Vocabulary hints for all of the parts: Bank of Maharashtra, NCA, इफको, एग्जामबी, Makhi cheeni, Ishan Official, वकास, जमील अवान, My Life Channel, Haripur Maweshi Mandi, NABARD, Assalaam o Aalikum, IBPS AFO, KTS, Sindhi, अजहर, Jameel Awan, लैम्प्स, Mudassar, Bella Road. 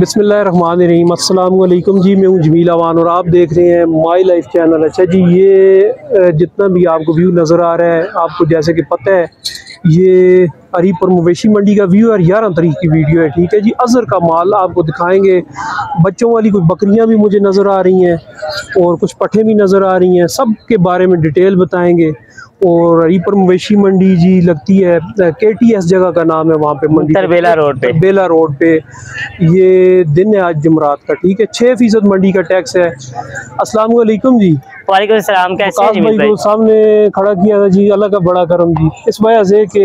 बिस्मिल्लाहिर्रहमानिर्रहीम। अस्सलाम वालेकुम जी, मैं हूँ जमील अवान और आप देख रहे हैं माई लाइफ चैनल। अच्छा जी, ये जितना भी आपको व्यू नज़र आ रहा है, आपको जैसे कि पता है ये हरीपुर मवेशी मंडी का व्यू है, 11 तारीख की वीडियो है। ठीक है जी, अज़र का माल आपको दिखाएंगे। बच्चों वाली कुछ बकरियां भी मुझे नज़र आ रही हैं और कुछ पट्ठे भी नज़र आ रही हैं, सब के बारे में डिटेल बताएंगे। और हरीपुर मवेशी मंडी जी लगती है, KTS जगह का नाम है, वहाँ पे मंडी बेला रोड पे। ये दिन है आज जुमरात का। ठीक है, 6% मंडी का टैक्स है। अस्सलाम वालेकुम जी। वालेकुम अस्सलाम। कैसे हैं जी? भाई को सामने खड़ा किया था जी, अल्लाह का बड़ा करम जी, इस वजह से कि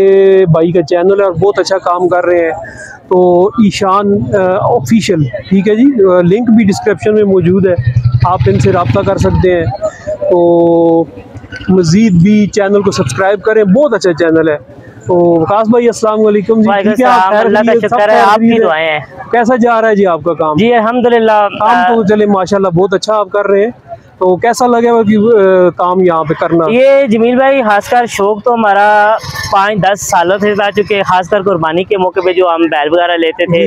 भाई का चैनल है और बहुत अच्छा काम कर रहे हैं। तो ईशान ऑफिशियल, ठीक है जी, लिंक भी डिस्क्रिप्शन में मौजूद है, आप इनसे रब्ता कर सकते हैं। तो मज़ीद भी चैनल को सब्सक्राइब करें, बहुत अच्छा चैनल है। तो वकास भाई अस्सलाम वालेकुम जी, ठीक है? अल्लाह का शुक्र है, आपकी दुआएं हैं। कैसा जा रहा है जी आपका काम? जी अल्हम्दुलिल्लाह, काम तो चले माशाल्लाह, बहुत अच्छा आप कर रहे हैं। तो कैसा लगेगा कि काम यहाँ पे करना? ये जमील भाई खासकर शौक तो हमारा 5-10 सालों से था, चूँकि खासकर कुर्बानी के मौके पे जो हम बैल वगैरह लेते थे,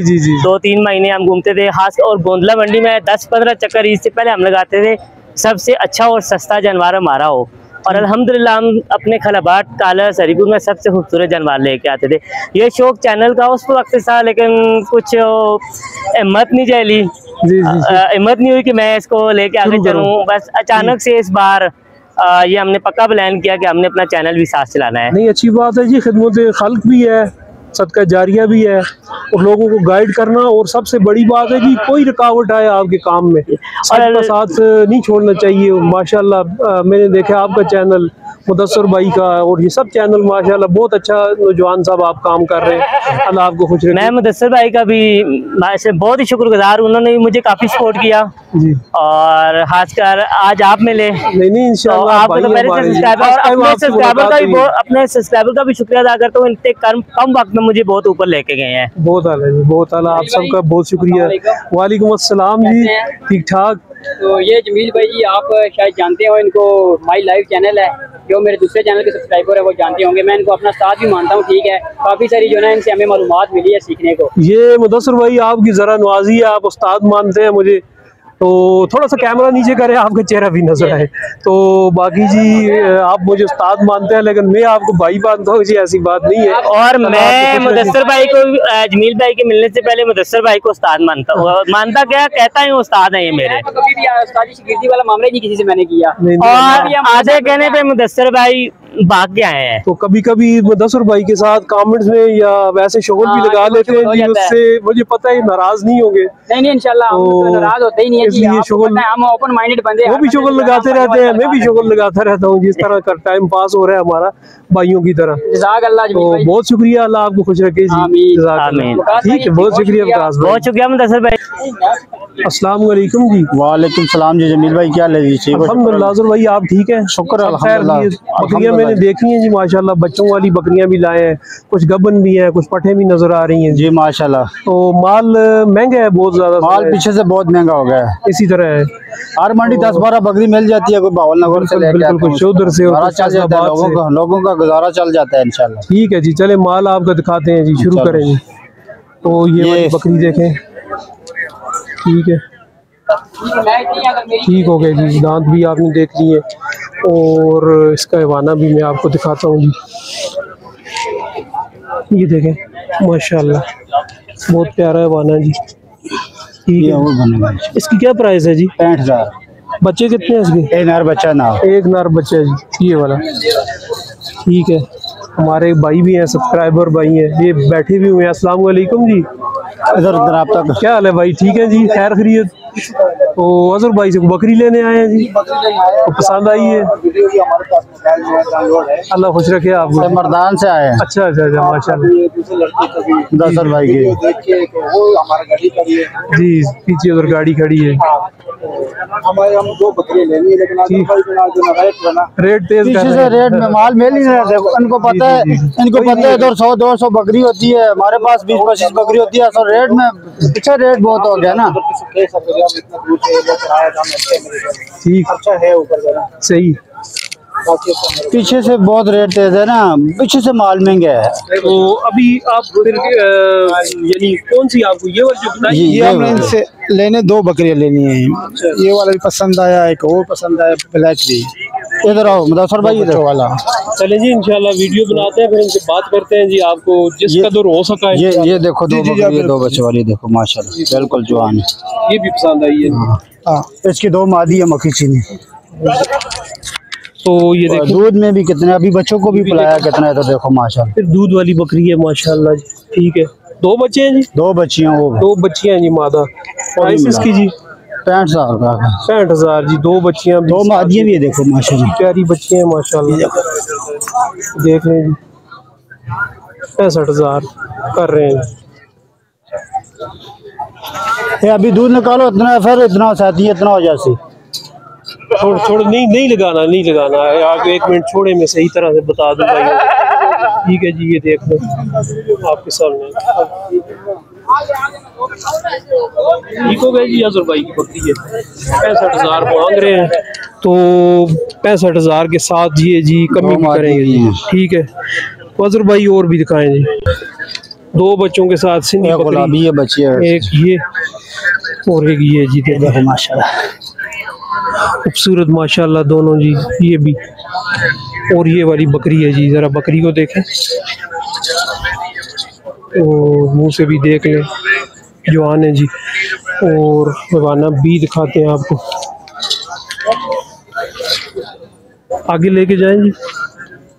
2-3 महीने हम घूमते थे खास। और गोंदला मंडी में 10-15 चक्कर इससे पहले हम लगाते थे। सबसे अच्छा और सस्ता जानवर हमारा हो, और अल्हम्दुलिल्लाह हम अपने खलाबाद काला सरीपुर में सबसे खूबसूरत जानवर लेके आते थे। ये शौक चैनल का उस वक्त था, लेकिन कुछ हिम्मत नहीं जली, हिम्मत नहीं हुई कि मैं इसको लेके आगे चलूँ। बस अचानक से इस बार ये हमने पक्का प्लान किया कि हमने अपना चैनल भी साथ चलाना है। नहीं, अच्छी बात है जी, खिदमत खल्क भी है, सदका जारिया भी है, और लोगों को गाइड करना। और सबसे बड़ी बात है कि कोई रुकावट आए आपके काम में, सबका साथ नहीं छोड़ना चाहिए। माशाल्लाह मैंने देखा आपका चैनल, मुदस्सर भाई का, और ये सब चैनल माशाल्लाह बहुत अच्छा नौजवान साहब आप काम कर रहे हैं, अल्लाह आपको खुश रहे। मैं मुदस्सर भाई का भी बहुत ही शुक्रगुजार, उन्होंने मुझे काफ़ी सपोर्ट किया जी। और खासकर आज आप मिले, अपने सब्सक्राइबर का भी शुक्रिया अदा करता हूँ, इतने कम वक्त में मुझे बहुत ऊपर लेके गए हैं। बहुत आला जी, बहुत आला, आप सबका बहुत शुक्रिया। वालेकुम अस्सलाम जी, ठीक ठाक। तो ये जमील भाई जी, आप शायद जानते हो इनको, माई लाइफ चैनल है, जो मेरे दूसरे चैनल के सब्सक्राइबर है वो जानते होंगे। मैं इनको अपना साथ भी मानता हूँ, ठीक है। काफ़ी सारी जो है इनसे हमें मालूमात मिली है, सीखने को। ये मुदस्सर भाई आपकी ज़रा नवाजी है, आप उस्ताद मानते हैं मुझे। तो थोड़ा सा कैमरा नीचे करें, आपका चेहरा भी नजर आए। तो बाकी जी आप मुझे उस्ताद मानते हैं, लेकिन मैं आपको भाई मानता हूँ जी, ऐसी बात नहीं है। और मैं मुदस्सर भाई को, जमील भाई के मिलने से पहले मुदस्सर भाई को उस्ताद मानता हूँ, मानता क्या कहता है, उस्ताद है ये मेरे। कभी भी उस्तादी शिगिर्दी वाला मामला ही नहीं किसी से मैंने किया, और आधे कहने पे मुदस्सर भाई भाग के आए हैं। तो कभी कभी मुदस्सर भाई के साथ कमेंट्स में या वैसे शोर भी लगा लेते हैं, उससे मुझे पता है नाराज नहीं होंगे। नहीं, इंशाल्लाह नाराज होते ही नहीं है, इसलिए शोर हम ओपन माइंडेड बंदे हैं, वो भी शोर लगाते रहते हैं, मैं भी शोर लगाता रहता हूँ। जिस तरह का टाइम पास हो रहा है हमारा भाइयों की तरह, बहुत शुक्रिया, अल्लाह आपको खुश रखे जी। ठीक है, बहुत शुक्रिया, बहुत शुक्रिया मुदस्सर भाई। अस्सलाम वालेकुम जी। वालेकुम सलाम जी जमील भाई, क्या हाल है जी? अल्हम्दुलिल्लाह भाई, आप ठीक है? शुक्र अल्हम्दुलिल्लाह। मैंने देखी है जी माशाल्लाह, बच्चों वाली बकरियां भी लाए हैं, कुछ गबन भी हैं, कुछ पठे भी नजर आ रही हैं जी माशाल्लाह। तो माल महंगा है, बहुत ज्यादा माल पीछे से बहुत महंगा हो गया है। इसी तरह है हर मंडी, 10-12 बकरी मिल जाती है, कोई बावलनगर से लेकर लोगों का गुजारा चल जाता है इंशाल्लाह। ठीक है जी, चले माल आपका दिखाते हैं जी, शुरू करेंगे। तो ये बकरी देखें, ठीक है, ठीक हो गए जी, दांत भी आपने देख लिए, और इसका एवाना भी मैं आपको दिखाता हूँ जी। ये देखें माशाल्लाह, बहुत प्यारा एवाना जी। ठीक है, इसकी क्या प्राइस है जी? 65,000। बच्चे कितने हैं इसके? एक नार बच्चा जी, ये वाला। ठीक है, हमारे भाई भी हैं, सब्सक्राइबर भाई हैं, ये बैठे भी हुए हैं। अस्सलाम वालेकुम जी, क्या हाल है भाई? ठीक है जी, खैर खैरियत। तो अजहर भाई से बकरी लेने आए हैं जी, तो पसंद आई है? अल्लाह खुश रखे आपको। मर्दान से आए हैं। अच्छा, माशाल्लाह। मुदस्सर भाई के जी पीछे उधर गाड़ी खड़ी है, रेट में माल मिल नहीं रहा था, इनको पता है 200-200 बकरी होती है, हमारे पास 20-25 बकरी होती है, रेट में अच्छा रेट बहुत हो गया ना। ठीक, अच्छा है, ऊपर सही। पीछे से बहुत रेट तेज है ना, पीछे से माल महंगा है। तो अभी आप फिर यानी कौन सी आपको ये वाली ये हमने इनसे लेने दो बकरियां लेनी है, ये वाला भी पसंद आया, एक और पसंद आया ब्लैक भी। इधर आओ मुदस्सर भाई, इधर वाला चले जी, इंशाल्लाह वीडियो बनाते हैं फिर इनसे बात करते हैं जी। आपको जिस कदर हो सका है ये देखो दो बच्चे वाली देखो माशाल्लाह बिल्कुल जवान, ये भी पसंद आई है। इसकी दो मादी है मक्खी चीनी। तो ये देखो दूध में भी कितने, अभी बच्चों को भी पिलाया कितना है, तो देखो माशाल्लाह फिर दूध वाली बकरी है माशाल्लाह जी। ठीक है, दो बच्चे हैं जी, दो बच्चियां जी मादा। प्राइस इसकी जी 65,000 का, 65,000 जी, दो बच्चियां दो मादियां भी है। देखो माशाल्लाह प्यारी बच्चियां हैं माशाल्लाह, देख रहे हैं जी 65,000 कर रहे हैं। ये अभी दूध निकालो इतना फिर इतना साथी इतना हो जासी छोड़ नहीं लगाना है। आप एक मिनट छोड़े मैं सही तरह से बता दूंगा। ठीक है जी, ये देख लो आपके सामने ठीक हो गए जी। अजर भाई की बकरी है 65,000 मांग रहे हैं, तो 65,000 के साथ ये जी कमी भी करेंगे। ठीक है, तो अजर भाई और भी दिखाएं जी, दो बच्चों के साथ सिंधी बकरी, एक ये और एक ये जी। देखो माशाल्लाह खूबसूरत माशाल्लाह दोनों जी, ये भी और ये वाली बकरी है जी। ज़रा बकरी को देखें और मुँह से भी देख लें, जवान है जी। और रवाना भी दिखाते हैं आपको, आगे लेके जाएं जी।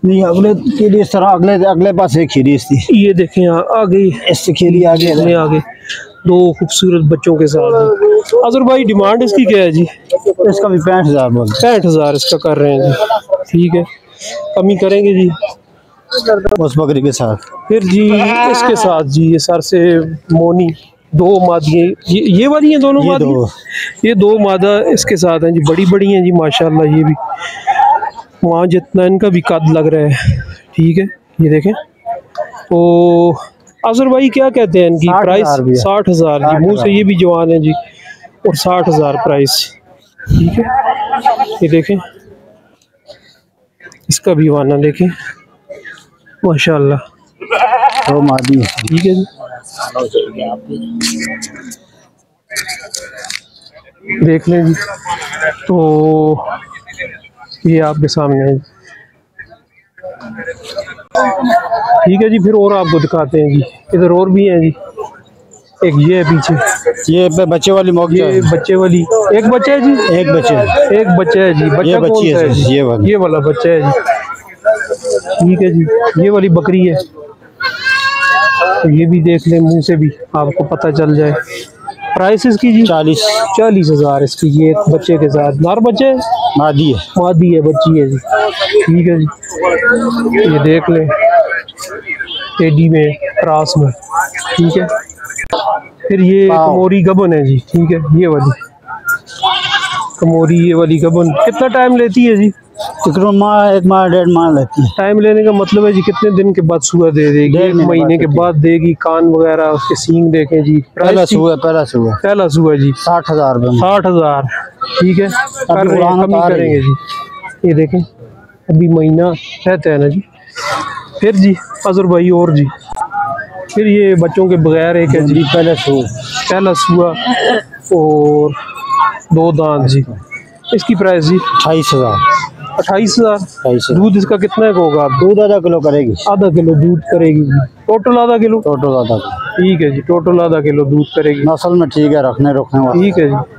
नहीं अगले के लिए इस तरह, अगले पास एक खीरी थी, ये देखें आगे इससे खीरी आगे आगे दो खूबसूरत बच्चों के साथ। अजर भाई डिमांड इसकी क्या है जी? इसका भी 65,000 बोल, 65,000 इसका कर रहे हैं जी। ठीक है, कमी करेंगे जी उस बकरी के साथ फिर जी। इसके साथ जी ये सर से मोनी दो मादिये, ये वाली हैं दोनों मादिये, ये दो मादा इसके साथ हैं जी, बड़ी बड़ी हैं जी माशाल्लाह। ये भी वहाँ जितना इनका भी कद लग रहा है। ठीक है, ये देखें। तो अजर भाई क्या कहते हैं इनकी प्राइस? 60,000 जी, मुँह से ये भी जवान है जी, और 60,000 प्राइस। ठीक है, ये देखें इसका भी वाना देखें माशाल्लाह। ठीक है जी, देख लें जी। तो ये आपके सामने है। ठीक है जी, फिर और आपको दिखाते हैं जी, इधर और भी हैं जी। एक ये पीछे ये बच्चे वाली मौके, ये बच्चे वाली एक बच्चा है जी, एक बच्चा है जी। बच्चा कौन सा है जी? ये वाला बच्चा है जी। ठीक है जी, ये वाली बकरी है, तो ये भी देख ले, मुंह से भी आपको पता चल जाए। प्राइस इसकी जी 40,000 इसकी, ये एक बच्चे के साथ। नर बच्चे मादी है बच्ची है जी। ठीक है जी, ये देख लें टेडी में क्रास में। ठीक है, फिर ये कमोरी गबन है जी। ठीक है, ये वाली कमोरी, ये वाली गबन कितना टाइम लेती है जी? एक माह डेढ़ माह लेती है। टाइम लेने का मतलब है जी कितने दिन के बाद सूआ दे देगी? एक महीने के बाद देगी। कान वगैरह उसके सींग देखें जी। पहला सूआ जी 60,000 में, 60,000। ठीक है, कमी करेंगे जी। ये देखें अभी महीना रहता है ना जी। फिर जी अजर भाई और जी, फिर ये बच्चों के बगैर एक है जी, पहला सूआ और दो दांत जी। इसकी प्राइस जी 28,000। दूध इसका कितना होगा? आप दूध आधा किलो दूध करेगी टोटल, आधा किलो। ठीक है जी, टोटल आधा किलो दूध करेगी। नस्ल में ठीक है, रखने वाला। ठीक है जी,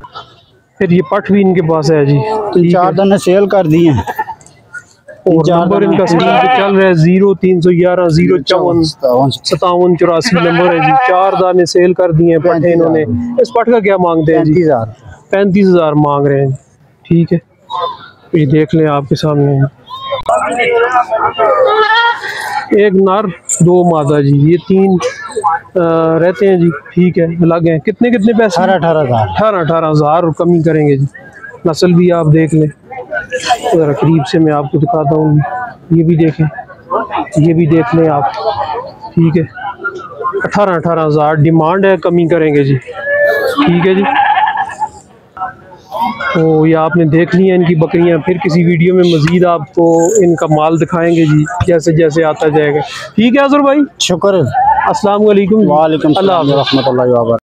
फिर ये पठ भी इनके पास है जी। चार दाने सेल कर दिए हैं और नंबर इनका चल रहा है 0311 054 5784 नंबर है जी। चार दाने सेल कर दिए हैं पठ इन्होंने। इस पठ का क्या मांगते हैं? 35,000 मांग रहे हैं। ठीक है, ये देख लें आपके सामने एक नर दो मादा जी, ये तीन रहते हैं जी। ठीक है, अलग हैं। कितने पैसे? 18,000 और कमी करेंगे जी। नस्ल भी आप देख लें जरा करीब से, मैं आपको दिखाता हूँ। ये भी देखें, ये भी देख लें आप। ठीक है, 18,000 डिमांड है, कमी करेंगे जी। ठीक है जी, तो ये आपने देख लिया इनकी बकरियां, फिर किसी वीडियो में मज़ीद आपको इनका माल दिखाएंगे जी, जैसे जैसे आता जाएगा। ठीक है अज़र भाई, शुक्र। अस्सलाम वालेकुम। वालेकुम सलाम रहमतुल्लाहि व बरकातहू।